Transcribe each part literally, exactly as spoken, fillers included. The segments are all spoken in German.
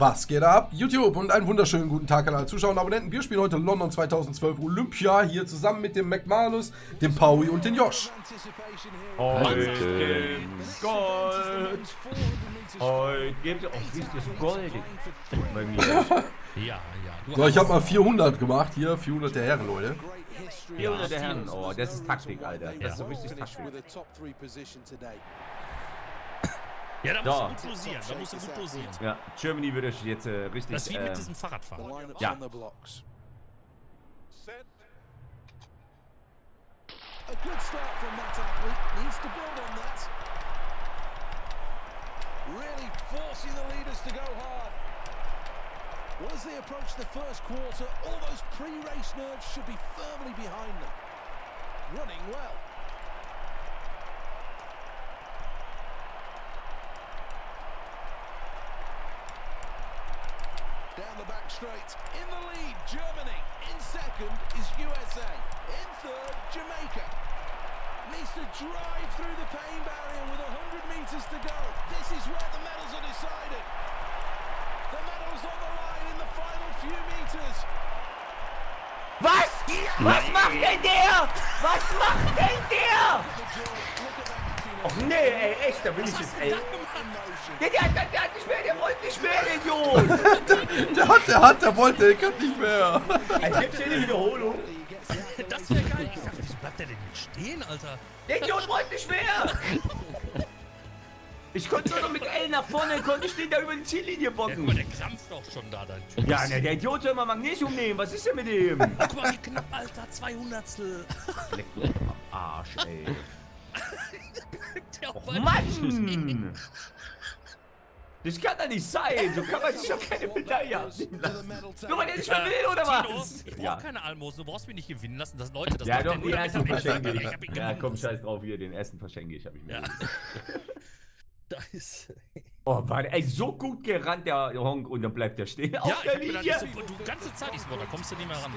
Was geht ab? YouTube und einen wunderschönen guten Tag an alle Zuschauer und Abonnenten. Wir spielen heute London zweitausendzwölf Olympia hier zusammen mit dem McManus, dem Paui und dem Josh. Heute gibt's Gold. Heute gibt's auch richtig Gold. Ja, ja. So, ich hab mal vierhundert gemacht hier, vierhundert der Herren, Leute. vierhundert der Herren, oh, das ist Taktik, Alter. Das ist so richtig Taktik. Ja, da, da musst du gut dosieren, da musst du gut dosieren. Ja, Germany würde ich jetzt äh, richtig... Das ist wie mit ähm, diesem Fahrradfahren. Ja. Down the back straight. In the lead, Germany. In second is U S A. In third, Jamaica. Needs to drive through the pain barrier with one hundred meters to go. This is where the medals are decided. The medals on the line in the final few meters. Was? Was macht denn der? Was macht denn der? Och nee, ey, echt, da bin ich jetzt, ey. Der, der, der, der hat nicht mehr, der wollte nicht mehr, Idiot! Der hat, der hat, der wollte, der kann nicht mehr. Als gibt's hier eine Wiederholung. Das wäre geil. Ich dachte, wieso bleibt der denn jetzt stehen, Alter? Der Idiot wollte nicht mehr! Ich konnte nur noch mit L nach vorne, konnte ich den da über die Ziellinie bocken. Ja, der krampft doch schon da, dein Typ. Ja, ne, der Idiot soll mal Magnesium nehmen, was ist denn mit dem? Guck mal, wie knapp, Alter, zweihundertstel. Leck du am Arsch, ey. Och, Mann! Das kann doch nicht sein! So kann man sich doch keine Medaille abnehmen lassen! Nur weil der nicht mehr will, oder was? Ich brauch keine Almosen, du brauchst mich nicht gewinnen lassen, dass Leute das ja, doch, den ersten verschenke ich. Ja, komm, scheiß drauf hier, den ersten verschenke ich, hab ich mir nice. Oh, Mann, ey, so gut gerannt der Honk und dann bleibt der stehen. Ja, auf der Linie! So, du ganze Zeit ist da kommst du nicht mehr ran.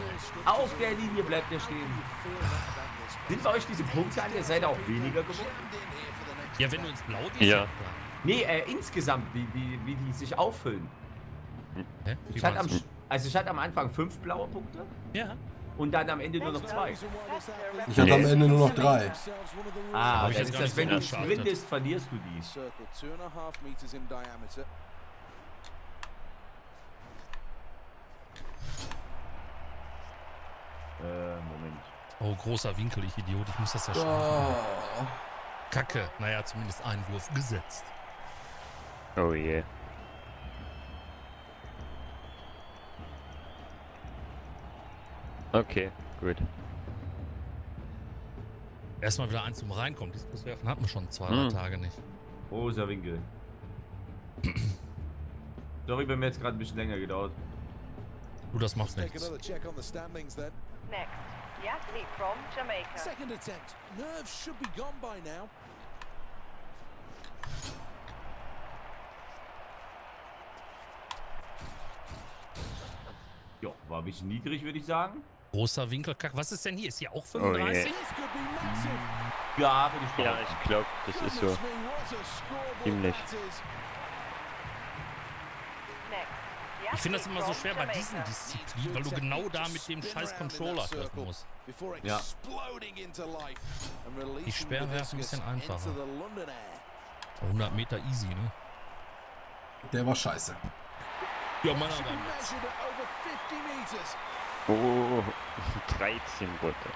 Ey. Auf der Linie bleibt der stehen. Sind bei euch diese Punkte an der Seite auch weniger geworden? Ja, wenn du ins Blau gehst. Ja. Nee, äh, insgesamt, wie, wie, wie die sich auffüllen. Hä? Ich hatte am, also ich hatte am Anfang fünf blaue Punkte. Ja. Und dann am Ende nur noch zwei. Ich hatte am Ende nur noch drei. Ah, das ist das, wenn du sprintest, verlierst du die. Äh, Moment. Oh, großer Winkel, ich Idiot, ich muss das ja schaffen. Kacke, naja, zumindest einen Wurf gesetzt. Oh je. Yeah. Okay, gut. Erstmal wieder eins zum Reinkommen. Dieses Buswerfen hatten wir schon zwei hm. Tage nicht. Rosa Winkel. Sorry, bei mir jetzt gerade ein bisschen länger gedauert. Du, das macht nichts. Next. The athlete from Jamaica. Second attempt. Nerves should be gone by now. Jo, war ein bisschen niedrig, würde ich sagen. Großer Winkelkack. Was ist denn hier? Ist hier auch fünfunddreißig? Oh, yeah. Ja, bin ich ja, ich glaube, das ist so. Ziemlich. Ich finde das immer so schwer bei diesen Disziplinen, weil du genau da mit dem scheiß Controller treffen musst. Ja. Die Sperrwerfer ein bisschen einfacher. hundert Meter easy, ne? Der war scheiße. Ja, meiner Meinung nach. Oh, dreizehn Butter.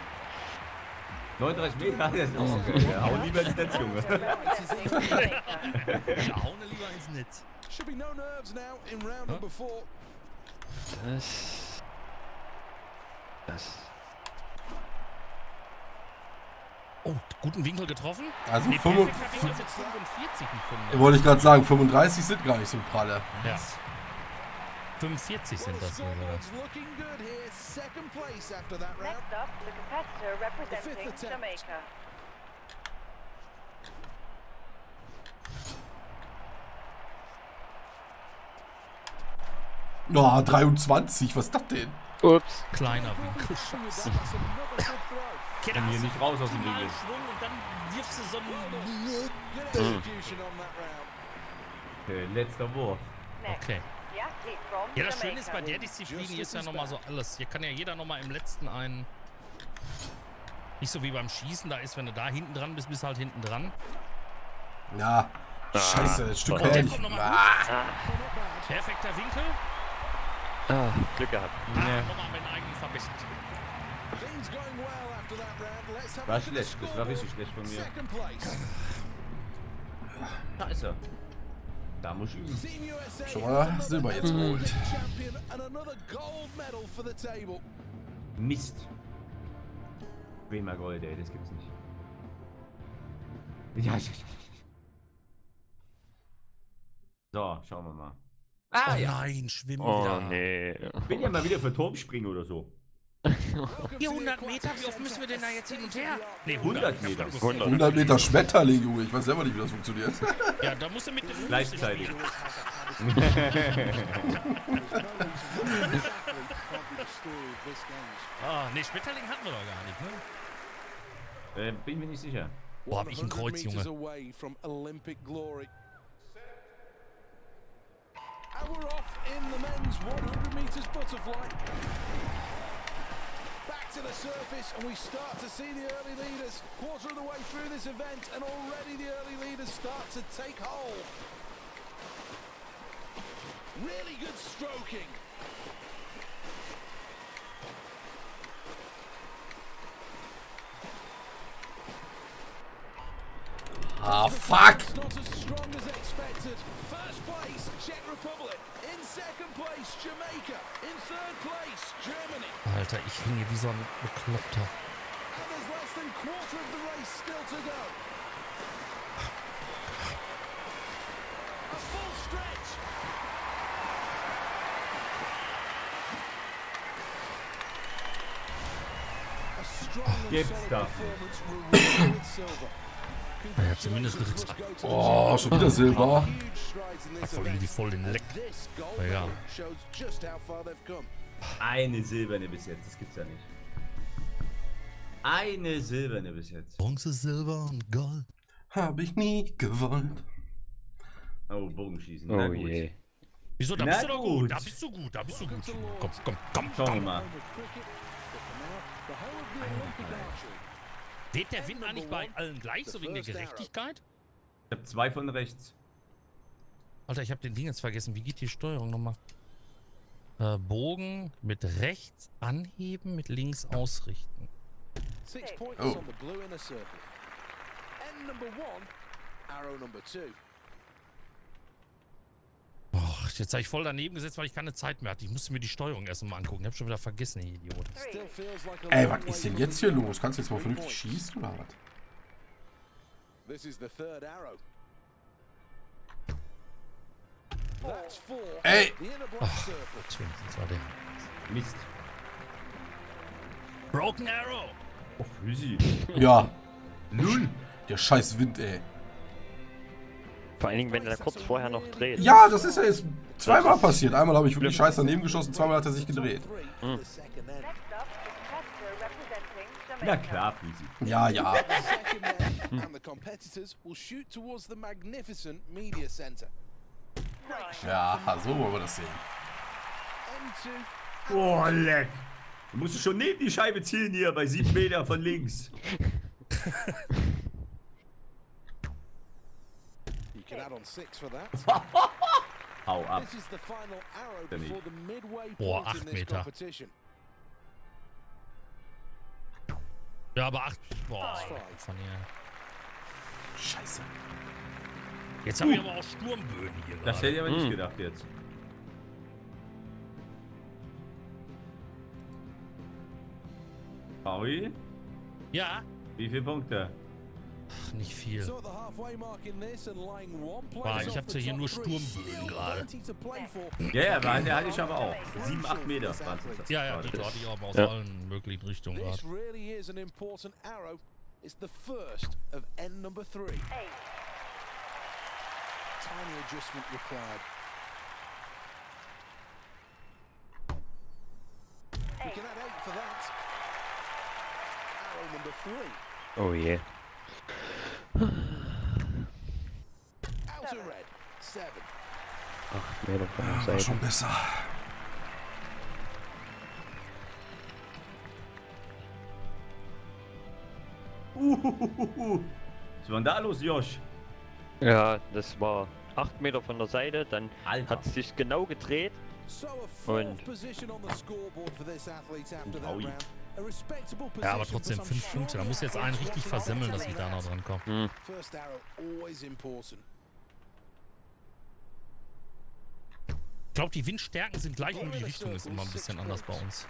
neununddreißig Meter, das ist auch so gut. Ja, hau lieber ins Netz, Junge. Ja, hau lieber ins Netz. Should be no nerves now in round number four. Das. Das. Oh, guten Winkel getroffen. Also nee, fünfundvierzig, fünfundvierzig gefunden. Wollte ich gerade sagen, fünfunddreißig sind gar nicht so pralle. Ja. fünfundvierzig sind das. Oder? Oh, dreiundzwanzig, was ist das denn? Ups. Kleiner Winkel. Ich kann hier nicht raus aus dem Winkel. Und dann wirfst du so einen... Hm. Okay, letzter Wurf. Okay. Ja, das Schöne ist, bei der Disziplin hier ist ja nochmal so alles. Hier kann ja jeder nochmal im letzten einen... Nicht so wie beim Schießen, da ist, wenn du da hinten dran bist, bist du halt hinten dran. Ja. Ah, scheiße, das Stück hält. Ah. Perfekter Winkel. Ah, Glück gehabt. Ah, ja. Nochmal mit eigenen verbessert. War schlecht, das war richtig schlecht von mir. Da ist er. Da muss ich üben. Schon mal Silber jetzt geholt. Mhm. Mist. Bremer Gold, ey, das gibt's nicht. Ja, ja, ja. So, schauen wir mal. Ah, oh ja. Nein, schwimmen oh, wieder. Nee. Ich bin ja mal wieder für Turm springen oder so. Hier hundert Meter, wie oft müssen wir denn da jetzt hin und her? Ne, hundert Meter. hundert Meter Schmetterling, Junge. Ich weiß selber nicht, wie das funktioniert. Ja, da musst du mit dem Fuß gleichzeitig. Ah, ne, Schmetterling hatten wir doch gar nicht, ne? Äh, bin mir nicht sicher. Boah, hab ich ein Kreuz, Junge. To the surface, and we start to see the early leaders quarter of the way through this event, and already the early leaders start to take hold. Really good stroking. Ah, oh, fuck! Not as strong as expected. First place, Czech Republic. In second place, Jamaica. In third place, Germany. Alter, ich hänge wie so ein Bekloppter. And there's less than quarter of the race still to go. A full stretch. A strong and solid performance rewarded with silver. Ja, zumindest nichts. Oh, schon wieder Silber. Ach, vor allem die voll den Leck. Ja. Eine silberne bis jetzt, das gibt's ja nicht. Eine silberne bis jetzt. Bronze, Silber und Gold habe ich nie gewollt. Oh, Bogenschießen. Oh je. Wieso, da bist du doch gut. Da bist du gut, da bist du gut. Komm, komm, komm, komm mal. Weht der Wind eigentlich bei allen gleich, so wegen der Gerechtigkeit? Ich hab zwei von rechts. Alter, ich hab den Ding jetzt vergessen. Wie geht die Steuerung nochmal? Äh, Bogen mit rechts anheben, mit links ausrichten. Oh. Och, jetzt habe ich voll daneben gesetzt, weil ich keine Zeit mehr hatte. Ich musste mir die Steuerung erst mal angucken. Ich hab schon wieder vergessen, ihr Idiot. Ey, was ist denn jetzt hier los? Kannst du jetzt mal vernünftig schießen oder was? Ey! Ach, das war der Mist. Broken Arrow! Oh, easy. Ja. Nun! Der scheiß Wind, ey. Vor allen Dingen, wenn er kurz vorher noch dreht. Ja, das ist ja jetzt zweimal passiert. Einmal habe ich wirklich scheiß daneben geschossen, zweimal hat er sich gedreht. Mhm. Na klar, Fisi. Ja, ja. Ja, so wollen wir das sehen. Oh, leck. Du musst schon neben die Scheibe zielen hier, bei sieben Meter von links. Hau ab. Boah, acht Meter. Ja, aber acht. Boah, von hier. Scheiße. Jetzt uh. haben wir aber auch Sturmböen hier. Das gerade. Hätte ich aber nicht gedacht jetzt. Paui? Ja? Wie viele Punkte? Ach, nicht viel. Boah, ich hab's ja hier nur Sturmböen gerade. Ja, ja, der hatte ich aber auch. sieben, acht Meter. Ja, ja, die hatte ich auch aus ja. allen möglichen Richtungen gerade. Oh je. Yeah. Ach, mehr davon ja, war schon besser. Uhuhuhu. Was war denn da los, Josh? Ja, das war acht Meter von der Seite, dann hat es sich genau gedreht. Und Paui. Ja, aber trotzdem fünf Punkte. Da muss jetzt einen richtig versemmeln, dass wir da noch dran kommen. Hm. Ich glaube, die Windstärken sind gleich, nur die Richtung ist immer ein bisschen anders bei uns.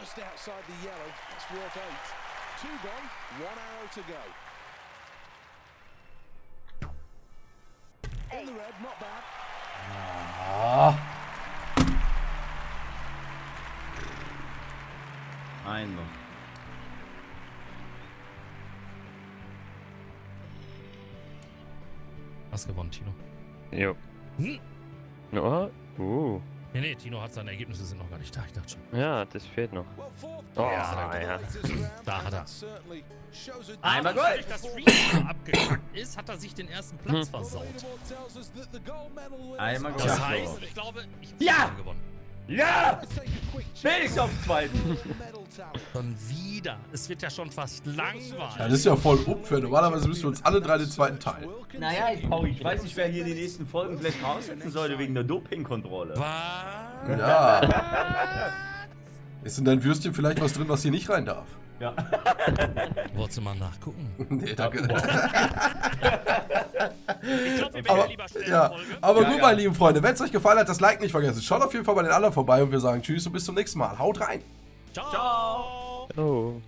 Just outside the yellow, that's worth eight. Two gone, one arrow to go. In the red, not bad. Nein, noch. Hast gewonnen, Tino. Jo. Hm? Oh. Uh. Nee, nee, Tino hat seine Ergebnisse sind noch gar nicht da, ich dachte schon. Ja, das fehlt noch. Oh, ja, ja. Da hat er. Einmal Gold! Dadurch, dass Rico abgekackt ist, hat er sich den ersten Platz hm. versaut. Einmal Gold. Das heißt, ich glaube, ich habe ja! gewonnen. Ja! Wenigstens auf den zweiten. Schon wieder. Es wird ja schon fast langweilig. Ja, das ist ja voll unfair. Normalerweise müssen wir uns alle drei den zweiten teilen. Naja, ich, Paui, ich weiß nicht, wer hier die nächsten Folgen vielleicht raussetzen sollte wegen der Dopingkontrolle. Was? Ja. Ist in dein Würstchen vielleicht was drin, was hier nicht rein darf? Ja. Wolltest du mal nachgucken? Nee, danke. Ich glaub, wir aber lieber ja, Folge. aber ja, gut, ja. meine lieben Freunde, wenn es euch gefallen hat, das Like nicht vergessen. Schaut auf jeden Fall bei den anderen vorbei und wir sagen Tschüss und bis zum nächsten Mal. Haut rein. Ciao. Ciao. Ciao.